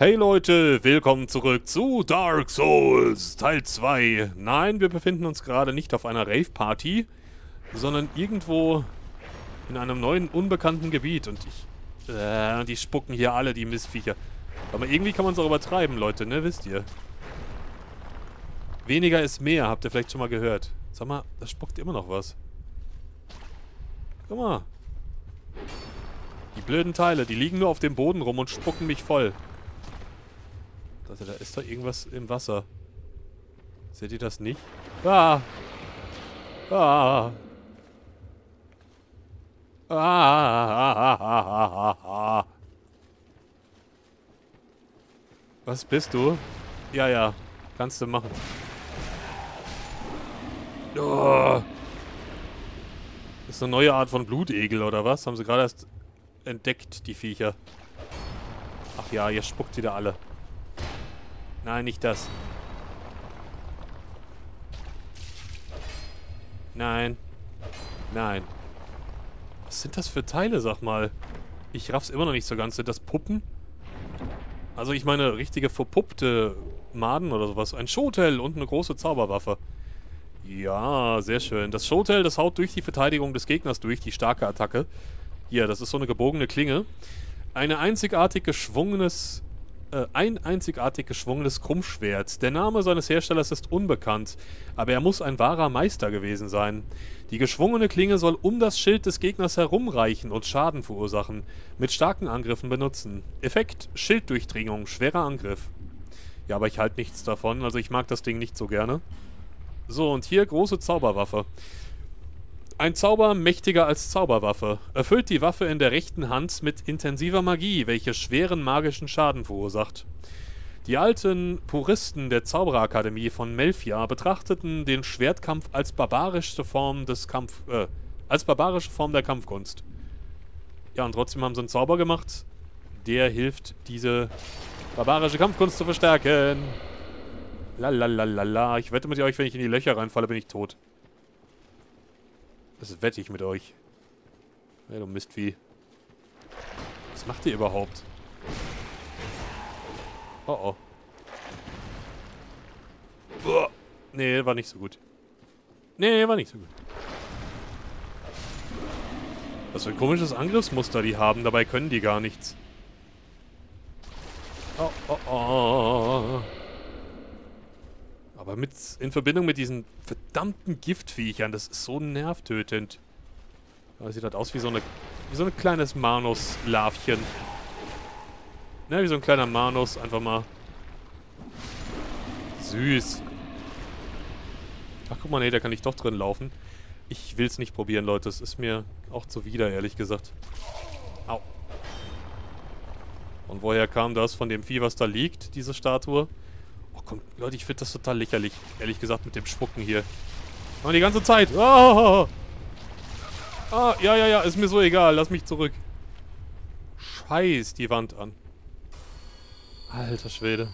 Hey Leute, willkommen zurück zu Dark Souls Teil 2. Nein, wir befinden uns gerade nicht auf einer Rave-Party, sondern irgendwo in einem neuen, unbekannten Gebiet. Und die spucken hier alle, die Mistviecher. Aber irgendwie kann man es auch übertreiben, Leute, ne? Wisst ihr? Weniger ist mehr, habt ihr vielleicht schon mal gehört. Sag mal, da spuckt immer noch was. Guck mal. Die blöden Teile, die liegen nur auf dem Boden rum und spucken mich voll. Also da ist doch irgendwas im Wasser. Seht ihr das nicht? Ah! Ah! Ah! Ah! Was bist du? Ja, ja. Kannst du machen. Oh. Ist eine neue Art von Blutegel, oder was? Haben sie gerade erst entdeckt, die Viecher. Ach ja, jetzt spuckt wieder alle. Nein, nicht das. Nein. Nein. Was sind das für Teile, sag mal? Ich raff's immer noch nicht so ganz. Sind das Puppen? Also ich meine, richtige verpuppte Maden oder sowas. Ein Shotel und eine große Zauberwaffe. Ja, sehr schön. Das Shotel, das haut durch die Verteidigung des Gegners durch, die starke Attacke. Hier, das ist so eine gebogene Klinge. Ein einzigartig geschwungenes Krummschwert. Der Name seines Herstellers ist unbekannt, aber er muss ein wahrer Meister gewesen sein. Die geschwungene Klinge soll um das Schild des Gegners herumreichen und Schaden verursachen. Mit starken Angriffen benutzen. Effekt: Schilddurchdringung, schwerer Angriff. Ja, aber ich halte nichts davon, also ich mag das Ding nicht so gerne. So, und hier große Zauberwaffe. Ein Zauber mächtiger als Zauberwaffe. Erfüllt die Waffe in der rechten Hand mit intensiver Magie, welche schweren magischen Schaden verursacht. Die alten Puristen der Zauberakademie von Melfia betrachteten den Schwertkampf als barbarischste Form des Kampfkunst. Ja, und trotzdem haben sie einen Zauber gemacht, der hilft, diese barbarische Kampfkunst zu verstärken. Lalalala. Ich wette mit euch, wenn ich in die Löcher reinfalle, bin ich tot. Das wette ich mit euch. Ja, du Mistvieh. Was macht ihr überhaupt? Oh oh. Boah. Nee, war nicht so gut. Nee, war nicht so gut. Was für ein komisches Angriffsmuster die haben. Dabei können die gar nichts. Oh oh oh. Aber in Verbindung mit diesen verdammten Giftviechern, das ist so nervtötend. Das sieht halt aus wie so ein kleines Manus-Larvchen. Ne, wie so ein kleiner Manus, einfach mal. Süß. Ach, guck mal, nee, da kann ich doch drin laufen. Ich will's nicht probieren, Leute. Es ist mir auch zuwider, ehrlich gesagt. Au. Und woher kam das von dem Vieh, was da liegt, diese Statue? Oh, komm, Leute, ich finde das total lächerlich. Ehrlich gesagt, mit dem Spucken hier. Aber die ganze Zeit. Oh. Ah, ja, ist mir so egal. Lass mich zurück. Scheiß die Wand an. Alter Schwede.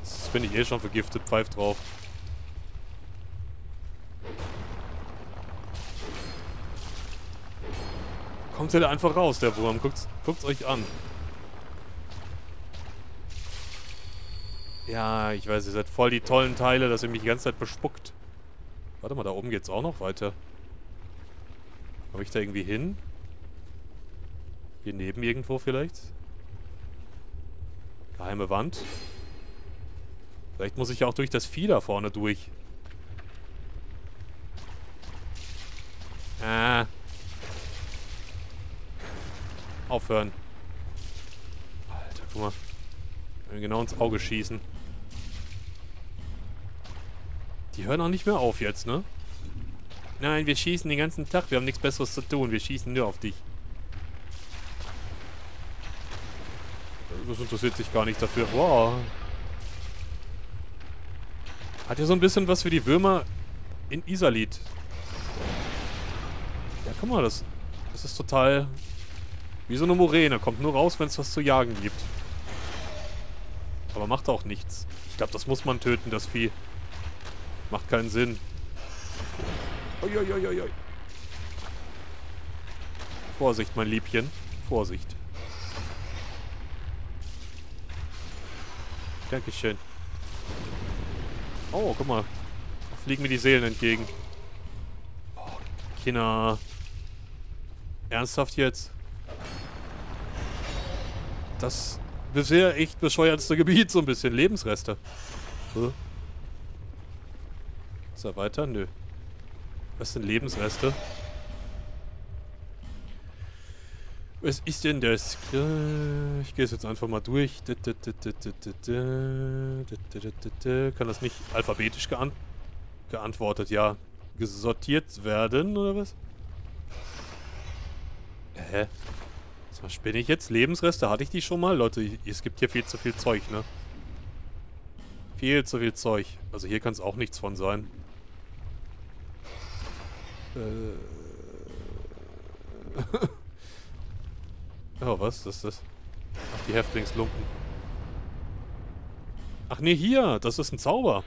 Das bin ich eh schon vergiftet. Pfeif drauf. Kommt der da einfach raus, der Wurm. Guckt's euch an. Ja, ich weiß, ihr seid voll die tollen Teile, dass ihr mich die ganze Zeit bespuckt. Warte mal, da oben geht's auch noch weiter. Komm ich da irgendwie hin? Hier neben irgendwo vielleicht? Geheime Wand? Vielleicht muss ich ja auch durch das Vieh da vorne durch. Ah. Aufhören. Alter, guck mal. Genau ins Auge schießen. Die hören auch nicht mehr auf jetzt, ne? Nein, wir schießen den ganzen Tag. Wir haben nichts Besseres zu tun. Wir schießen nur auf dich. Das interessiert sich gar nicht dafür. Wow. Hat ja so ein bisschen was für die Würmer in Iserlied. Ja, guck mal, das ist total wie so eine Moräne. Kommt nur raus, wenn es was zu jagen gibt. Aber macht auch nichts. Ich glaube, das muss man töten, das Vieh. Macht keinen Sinn. Uiuiuiui. Vorsicht, mein Liebchen. Vorsicht. Dankeschön. Oh, guck mal. Da fliegen mir die Seelen entgegen. Kinder. Ernsthaft jetzt? Das bisher echt bescheuertste Gebiet, so ein bisschen. Lebensreste. So. Ist da weiter? Nö. Was sind Lebensreste? Was ist denn das? Ich gehe es jetzt einfach mal durch. Kann das nicht alphabetisch geantwortet, ja. Gesortiert werden, oder was? Hä? Was spinne ich jetzt? Lebensreste? Hatte ich die schon mal? Leute, es gibt hier viel zu viel Zeug, ne? Viel zu viel Zeug. Also hier kann es auch nichts von sein. Oh, was ist das? Ach, die Häftlingslumpen. Ach ne, hier! Das ist ein Zauber.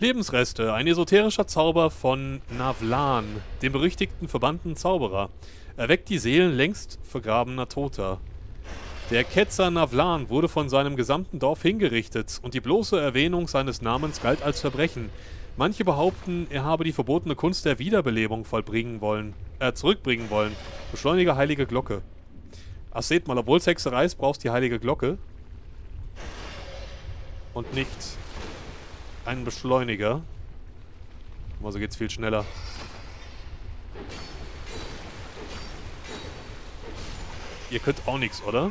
Lebensreste. Ein esoterischer Zauber von Navlan, dem berüchtigten verbannten Zauberer. Erweckt die Seelen längst vergrabener Toter. Der Ketzer Navlan wurde von seinem gesamten Dorf hingerichtet und die bloße Erwähnung seines Namens galt als Verbrechen. Manche behaupten, er habe die verbotene Kunst der Wiederbelebung zurückbringen wollen. Beschleunige heilige Glocke. Ach, seht mal, obwohl es Hexerei ist, brauchst du die heilige Glocke. Und nicht einen Beschleuniger. Also geht's viel schneller. Ihr könnt auch nichts, oder?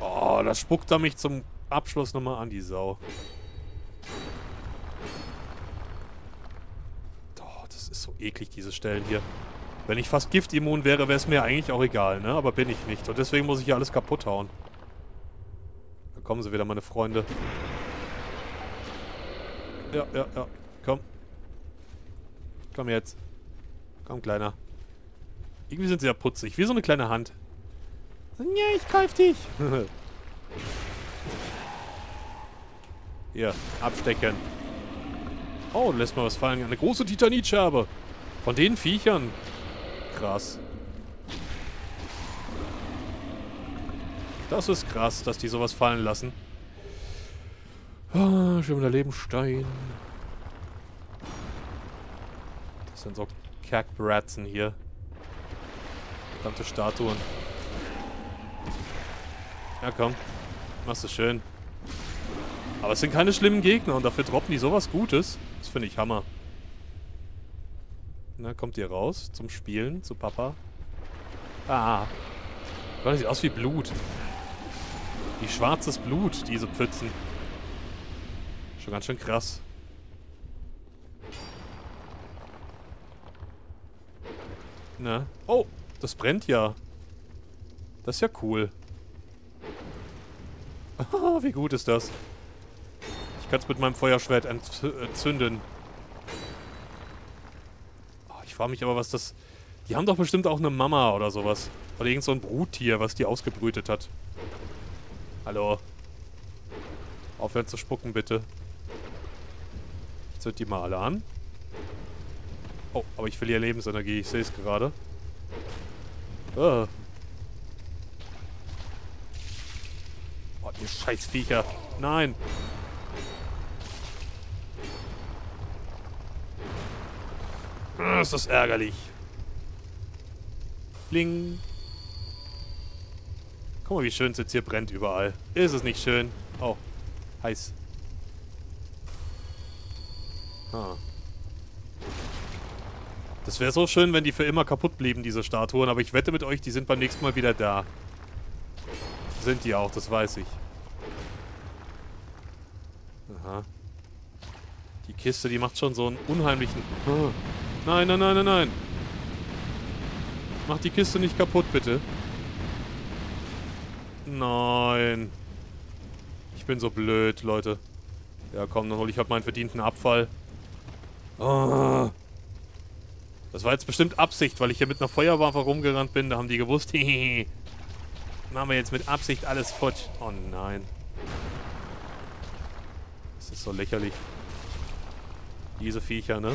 Oh, das spuckt er mich zum Abschluss nochmal an, die Sau. Oh, das ist so eklig, diese Stellen hier. Wenn ich fast giftimmun wäre, wäre es mir eigentlich auch egal, ne? Aber bin ich nicht. Und deswegen muss ich hier alles kaputt hauen. Da kommen sie wieder, meine Freunde. Ja, ja, ja. Komm. Komm jetzt. Komm, Kleiner. Irgendwie sind sie ja putzig. Wie so eine kleine Hand. Ja, ich greif dich. Hier, abstecken. Oh, lässt mal was fallen. Eine große Titanitscherbe. Von den Viechern. Krass. Das ist krass, dass die sowas fallen lassen. Ah, schon wieder Lebenstein. Das sind so Kackbratzen hier. Verdammte Statuen. Ja, komm. Machst du schön. Aber es sind keine schlimmen Gegner und dafür droppen die sowas Gutes. Das finde ich Hammer. Na, kommt ihr raus zum Spielen, zu Papa? Ah. Das sieht aus wie Blut. Wie schwarzes Blut, diese Pfützen. Schon ganz schön krass. Na. Oh, das brennt ja. Das ist ja cool. Oh, wie gut ist das? Ich kann es mit meinem Feuerschwert entzünden. Ich frage mich aber, was das... Die haben doch bestimmt auch eine Mama oder sowas. Oder irgend so ein Bruttier, was die ausgebrütet hat. Hallo. Aufhören zu spucken, bitte. Ich zünd die mal alle an. Oh, aber ich verliere Lebensenergie. Ich sehe es gerade. Oh, ihr Scheißviecher. Nein. Ist das ärgerlich. Bling. Guck mal, wie schön es jetzt hier brennt überall. Ist es nicht schön? Oh. Heiß. Ah. Das wäre so schön, wenn die für immer kaputt blieben, diese Statuen. Aber ich wette mit euch, die sind beim nächsten Mal wieder da. Sind die auch, das weiß ich. Aha. Die Kiste, die macht schon so einen unheimlichen... Nein, nein, nein, nein, nein. Mach die Kiste nicht kaputt, bitte. Nein. Ich bin so blöd, Leute. Ja, komm, dann hol ich halt meinen verdienten Abfall. Oh. Das war jetzt bestimmt Absicht, weil ich hier mit einer Feuerwaffe rumgerannt bin. Da haben die gewusst, machen wir jetzt mit Absicht alles futsch. Oh nein. Das ist so lächerlich. Diese Viecher, ne?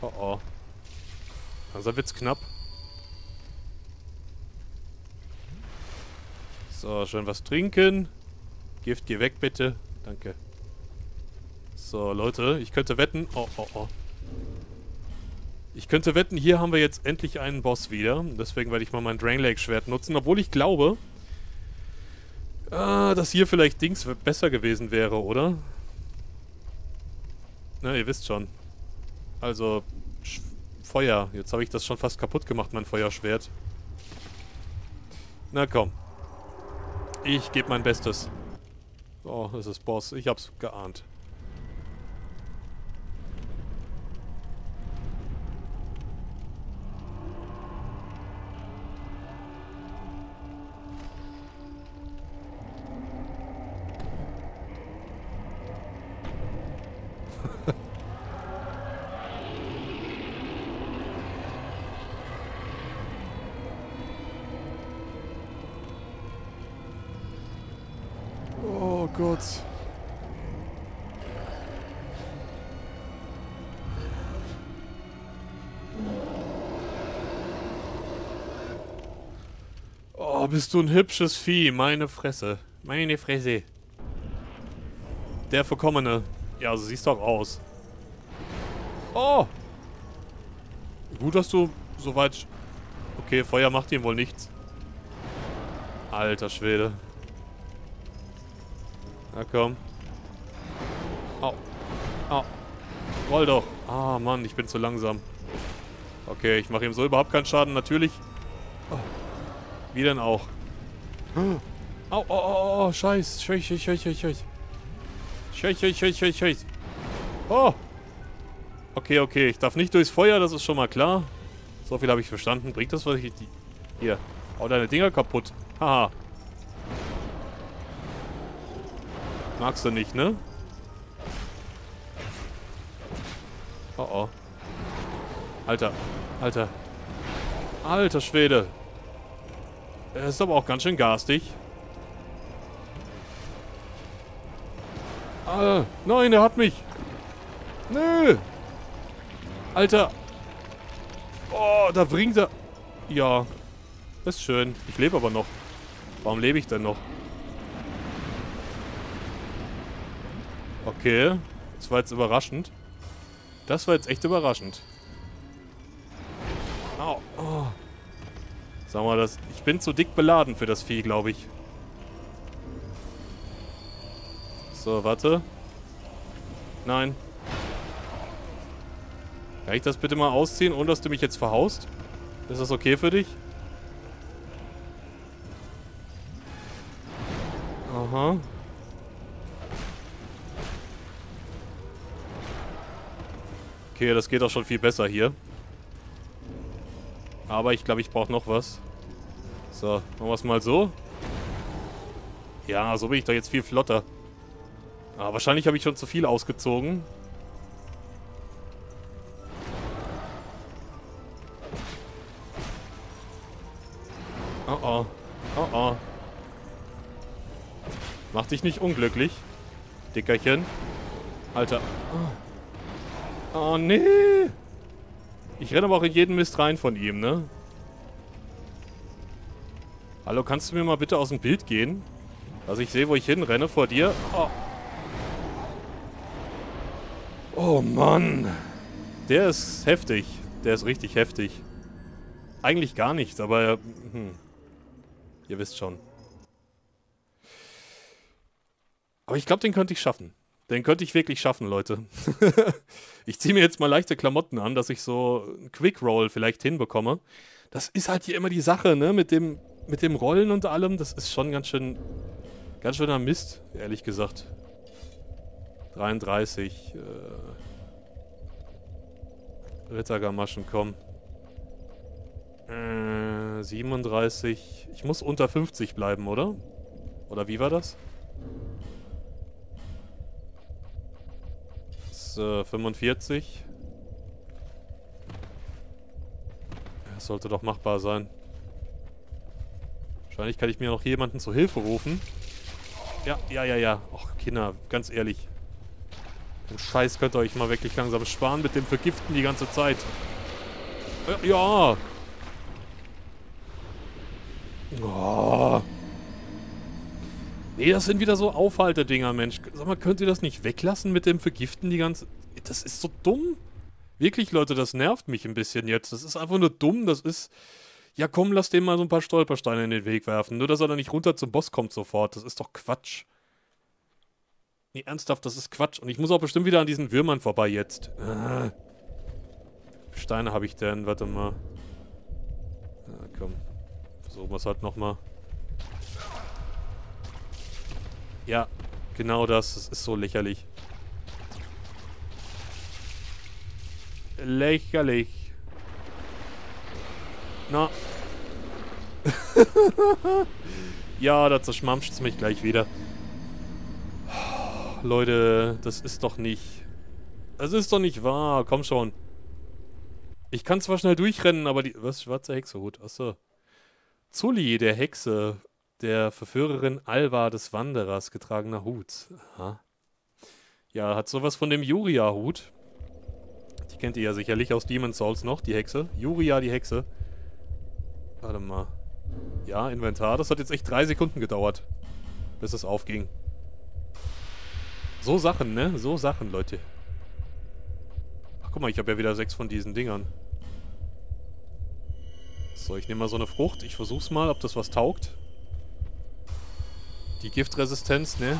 Oh oh. Langsam wird's knapp. So, schön was trinken. Gift, geh weg bitte. Danke. So, Leute, ich könnte wetten... Oh, oh, oh. Ich könnte wetten, hier haben wir jetzt endlich einen Boss wieder. Deswegen werde ich mal mein Drainlake-Schwert nutzen. Obwohl ich glaube, dass hier vielleicht Dings besser gewesen wäre, oder? Na, ihr wisst schon. Also, Feuer. Jetzt habe ich das schon fast kaputt gemacht, mein Feuerschwert. Na komm. Ich gebe mein Bestes. Oh, das ist Boss. Ich hab's geahnt. Gott. Oh, bist du ein hübsches Vieh. Meine Fresse. Meine Fresse. Der Verkommene. Ja, so siehst du auch aus. Oh! Gut, dass du so weit... Okay, Feuer macht ihm wohl nichts. Alter Schwede. Na komm. Au. Au. Roll doch. Ah, Mann, ich bin zu langsam. Okay, ich mache ihm so überhaupt keinen Schaden, natürlich. Oh. Wie denn auch? Au, oh, oh, scheiß. Scheiß. Oh. Okay. Ich darf nicht durchs Feuer, das ist schon mal klar. So viel habe ich verstanden. Bringt das, was ich... Hier. Hau deine Dinger kaputt. Haha. Magst du nicht, ne? Oh oh. Alter. Alter Schwede. Er ist aber auch ganz schön garstig. Ah, nein, er hat mich. Nö. Alter. Oh, da bringt er... Ja. Ist schön. Ich lebe aber noch. Warum lebe ich denn noch? Okay, das war jetzt überraschend. Das war jetzt echt überraschend. Au, oh. Sag mal, das, ich bin zu dick beladen für das Vieh, glaube ich. So, warte. Nein. Kann ich das bitte mal ausziehen, ohne dass du mich jetzt verhaust? Ist das okay für dich? Aha. Okay, das geht auch schon viel besser hier. Aber ich glaube, ich brauche noch was. So, machen wir es mal so. Ja, so bin ich doch jetzt viel flotter. Ah, wahrscheinlich habe ich schon zu viel ausgezogen. Oh. Mach dich nicht unglücklich, Dickerchen. Alter. Oh. Oh, nee. Ich renne aber auch in jeden Mist rein von ihm, ne? Hallo, kannst du mir mal bitte aus dem Bild gehen? Dass ich sehe, wo ich hinrenne vor dir. Oh. Oh, Mann. Der ist heftig. Der ist richtig heftig. Eigentlich gar nichts, aber... Ihr wisst schon. Aber ich glaube, den könnte ich schaffen. Den könnte ich wirklich schaffen, Leute. Ich ziehe mir jetzt mal leichte Klamotten an, dass ich so einen Quick-Roll vielleicht hinbekomme. Das ist halt hier immer die Sache, ne? Mit dem Rollen und allem. Das ist schon ganz schöner Mist, ehrlich gesagt. 33. Rittergamaschen, komm. 37. Ich muss unter 50 bleiben, oder? Oder wie war das? 45. Das sollte doch machbar sein. Wahrscheinlich kann ich mir noch jemanden zur Hilfe rufen. Ja. Och, Kinder, ganz ehrlich. Den Scheiß könnt ihr euch mal wirklich langsam sparen mit dem Vergiften die ganze Zeit. Ja. Oh. Nee, das sind wieder so Aufhaltedinger, Mensch. Sag mal, könnt ihr das nicht weglassen mit dem Vergiften die ganze... Das ist so dumm. Wirklich, Leute, das nervt mich ein bisschen jetzt. Das ist einfach nur dumm, das ist... Ja komm, lass dem mal so ein paar Stolpersteine in den Weg werfen. Nur, dass er da nicht runter zum Boss kommt sofort. Das ist doch Quatsch. Nee, ernsthaft, das ist Quatsch. Und ich muss auch bestimmt wieder an diesen Würmern vorbei jetzt. Steine habe ich denn? Warte mal. Ja, komm. Versuchen wir es halt nochmal. Ja, genau das. Das ist so lächerlich. Lächerlich. Na. Ja, da zerschmampscht es mich gleich wieder. Leute, das ist doch nicht... Das ist doch nicht wahr. Komm schon. Ich kann zwar schnell durchrennen, aber die... Was? Schwarzer Hexehut. Achso. Zulli, der Hexe, der Verführerin Alva des Wanderers, getragener Hut. Aha. Ja, hat sowas von dem Yuria-Hut. Die kennt ihr ja sicherlich aus Demon's Souls noch, die Hexe. Yuria, die Hexe. Warte mal. Ja, Inventar. Das hat jetzt echt 3 Sekunden gedauert, bis es aufging. So Sachen, ne? So Sachen, Leute. Ach, guck mal, ich habe ja wieder 6 von diesen Dingern. So, ich nehme mal so eine Frucht. Ich versuch's mal, ob das was taugt. Die Giftresistenz, ne?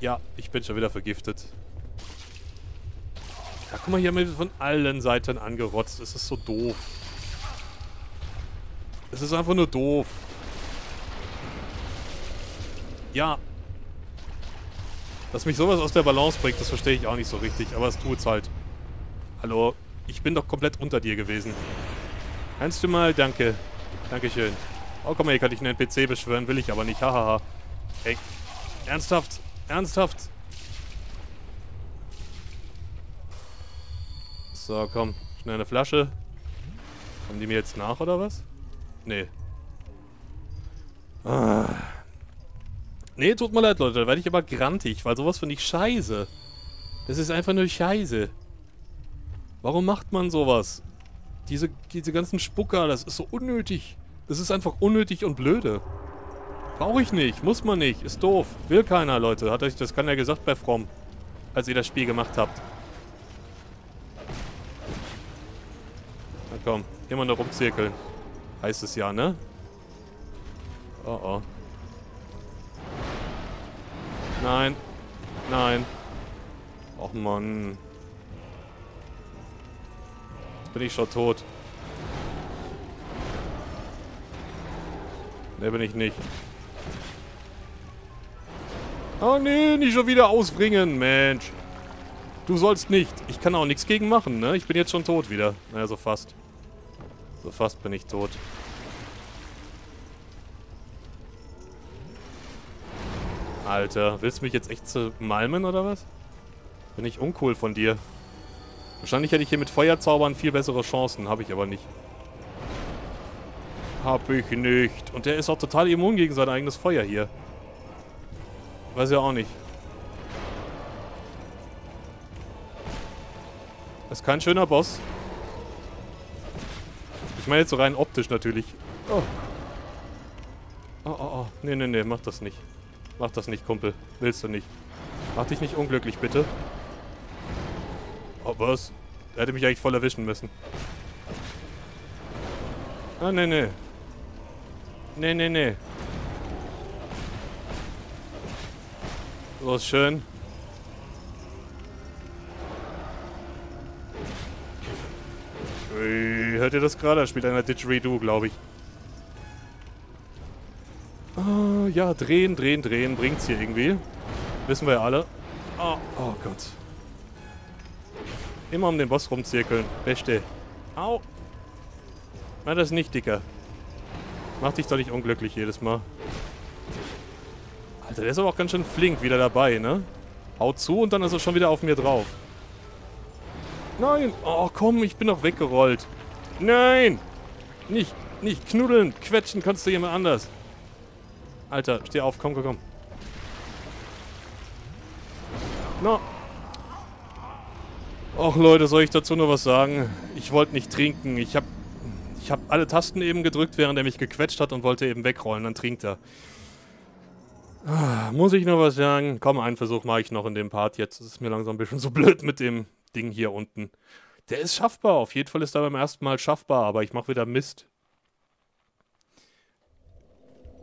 Ja, ich bin schon wieder vergiftet. Ja, guck mal, hier haben wir von allen Seiten angerotzt. Es ist so doof. Es ist einfach nur doof. Ja. Dass mich sowas aus der Balance bringt, das verstehe ich auch nicht so richtig. Aber es tut's halt. Hallo, ich bin doch komplett unter dir gewesen. Kannst du mal? Danke. Dankeschön. Oh, komm mal, hier kann ich einen NPC beschwören. Will ich aber nicht. Hahaha. Ey. Ernsthaft? Ernsthaft? So, komm. Schnell eine Flasche. Kommen die mir jetzt nach, oder was? Nee. Ah. Nee, tut mir leid, Leute. Da werde ich aber grantig, weil sowas finde ich scheiße. Das ist einfach nur scheiße. Warum macht man sowas? Diese ganzen Spucker, das ist so unnötig. Das ist einfach unnötig und blöde. Brauche ich nicht, muss man nicht, ist doof. Will keiner, Leute. Hat euch das keiner gesagt bei From, als ihr das Spiel gemacht habt. Na komm, immer noch rumzirkeln. Heißt es ja, ne? Oh oh. Nein. Nein. Och Mann. Bin ich schon tot? Ne, bin ich nicht. Oh nee, nicht schon wieder ausbringen, Mensch. Du sollst nicht. Ich kann auch nichts gegen machen, ne? Ich bin jetzt schon tot wieder. Naja, so fast. So fast bin ich tot. Alter, willst du mich jetzt echt zermalmen oder was? Bin ich uncool von dir. Wahrscheinlich hätte ich hier mit Feuerzaubern viel bessere Chancen. Habe ich aber nicht. Hab ich nicht. Und der ist auch total immun gegen sein eigenes Feuer hier. Weiß ja auch nicht. Ist kein schöner Boss. Ich meine jetzt so rein optisch natürlich. Oh. Oh, oh, oh. Nee, nee, nee. Mach das nicht. Mach das nicht, Kumpel. Willst du nicht. Mach dich nicht unglücklich, bitte. Oh, was? Er hätte mich eigentlich voll erwischen müssen. Ah, nee, nee. Nee, nee, nee. So ist schön. Hört ihr das gerade? Da spielt einer Didgeridoo, glaube ich. Oh, ja, drehen, drehen, drehen. Bringt's hier irgendwie. Wissen wir ja alle. Oh, oh Gott. Immer um den Boss rumzirkeln. Beste. Au. Na, das nicht, Dicker. Mach dich doch nicht unglücklich jedes Mal. Alter, der ist aber auch ganz schön flink wieder dabei, ne? Haut zu und dann ist er schon wieder auf mir drauf. Nein. Oh, komm, ich bin doch weggerollt. Nein. Nicht knuddeln. Quetschen kannst du jemand anders. Alter, steh auf. Komm, komm, komm. No. Och Leute, soll ich dazu nur was sagen? Ich wollte nicht trinken. Ich hab alle Tasten eben gedrückt, während er mich gequetscht hat und wollte eben wegrollen. Dann trinkt er. Muss ich noch was sagen? Komm, einen Versuch mache ich noch in dem Part. Jetzt ist es mir langsam ein bisschen so blöd mit dem Ding hier unten. Der ist schaffbar. Auf jeden Fall ist er beim ersten Mal schaffbar, aber ich mache wieder Mist.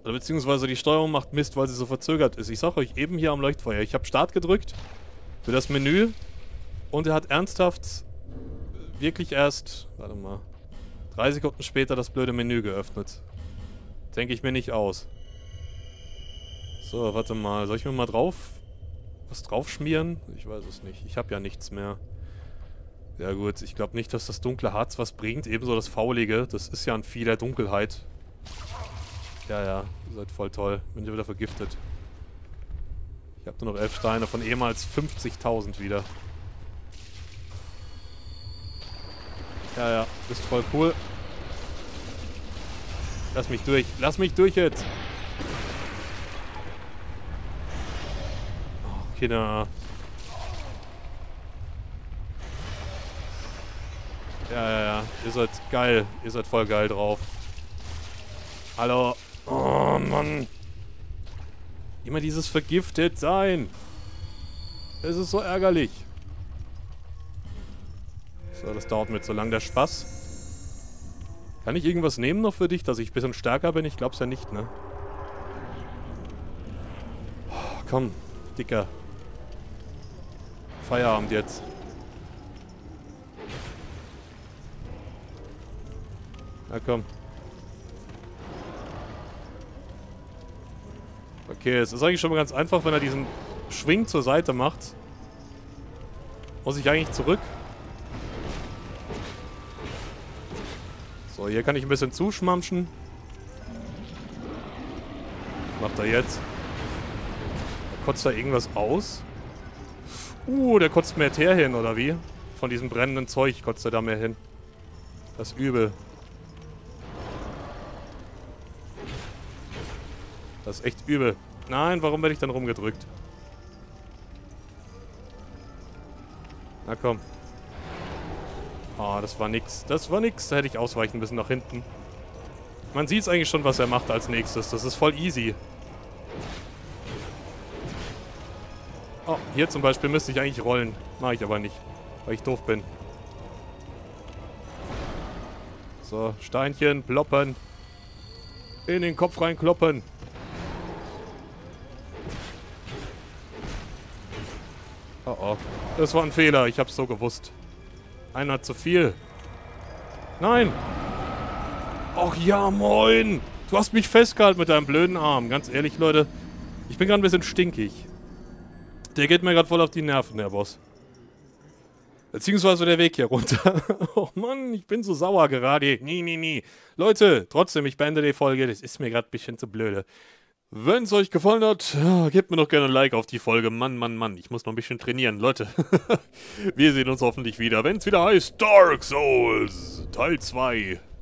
Oder beziehungsweise die Steuerung macht Mist, weil sie so verzögert ist. Ich sag euch, eben hier am Leuchtfeuer. Ich habe Start gedrückt für das Menü und er hat ernsthaft wirklich erst, warte mal, 3 Sekunden später das blöde Menü geöffnet. Denke ich mir nicht aus. So, warte mal. Soll ich mir mal was drauf schmieren? Ich weiß es nicht. Ich habe ja nichts mehr. Ja gut, ich glaube nicht, dass das dunkle Harz was bringt. Ebenso das Faulige. Das ist ja ein Vieh der Dunkelheit. Ja, ja. Ihr seid voll toll. Bin ja wieder vergiftet. Ich habe nur noch 11 Steine von ehemals 50.000 wieder. Ja, ja. Bist voll cool. Lass mich durch. Lass mich durch jetzt. Okay, na. Ja, ja, ja. Ihr seid geil. Ihr seid voll geil drauf. Hallo. Oh, Mann. Immer dieses vergiftet sein. Es ist so ärgerlich. So, das dauert mir zu lang, der Spaß. Kann ich irgendwas nehmen noch für dich, dass ich ein bisschen stärker bin? Ich glaub's ja nicht, ne? Oh, komm, Dicker. Feierabend jetzt. Na komm. Okay, es ist eigentlich schon mal ganz einfach, wenn er diesen Schwing zur Seite macht. Muss ich eigentlich zurück? So, hier kann ich ein bisschen zuschmamschen. Was macht er jetzt? Kotzt da irgendwas aus? Der kotzt mehr Teer hin, oder wie? Von diesem brennenden Zeug kotzt er da mehr hin. Das ist übel. Das ist echt übel. Nein, warum werde ich dann rumgedrückt? Na komm. Oh, das war nix. Das war nix. Da hätte ich ausweichen müssen nach hinten. Man sieht es eigentlich schon, was er macht als nächstes. Das ist voll easy. Oh, hier zum Beispiel müsste ich eigentlich rollen. Mache ich aber nicht, weil ich doof bin. So, Steinchen ploppen. In den Kopf reinkloppen. Oh oh. Das war ein Fehler. Ich hab's so gewusst. Einer zu viel. Nein! Och ja, moin! Du hast mich festgehalten mit deinem blöden Arm. Ganz ehrlich, Leute. Ich bin gerade ein bisschen stinkig. Der geht mir gerade voll auf die Nerven, der Boss. Beziehungsweise der Weg hier runter. Oh Mann, ich bin so sauer gerade. Nie. Leute, trotzdem, ich beende die Folge. Das ist mir gerade ein bisschen zu blöde. Wenn es euch gefallen hat, gebt mir doch gerne ein Like auf die Folge. Mann, ich muss noch ein bisschen trainieren, Leute. Wir sehen uns hoffentlich wieder, wenn es wieder heißt Dark Souls Teil 2.